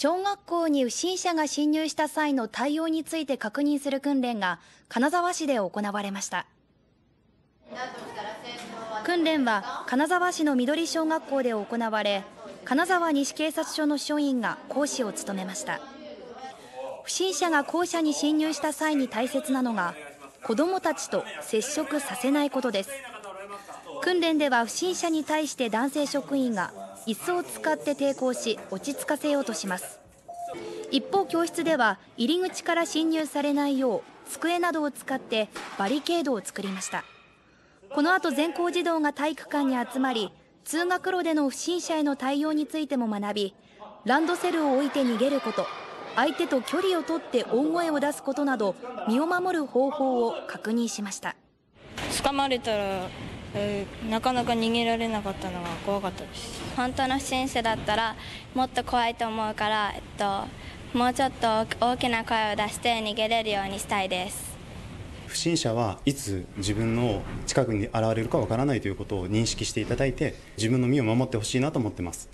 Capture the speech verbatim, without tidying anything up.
小学校に不審者が侵入した際の対応について確認する訓練が金沢市で行われました。訓練は金沢市の緑小学校で行われ、金沢西警察署の署員が講師を務めました。不審者が校舎に侵入した際に大切なのが、子どもたちと接触させないことです。訓練では不審者に対して男性職員が椅子を使って抵抗し、落ち着かせようとします。一方、教室では入り口から侵入されないよう、机などを使ってバリケードを作りました。この後、全校児童が体育館に集まり、通学路での不審者への対応についても学び、ランドセルを置いて逃げること、相手と距離を取って大声を出すことなど、身を守る方法を確認しました。掴まれたらえー、なかなか逃げられなかったのが怖かったです。本当の不審者だったらもっと怖いと思うから、えっと、もうちょっと大きな声を出して逃げれるようにしたいです。不審者はいつ自分の近くに現れるかわからないということを認識していただいて、自分の身を守ってほしいなと思ってます。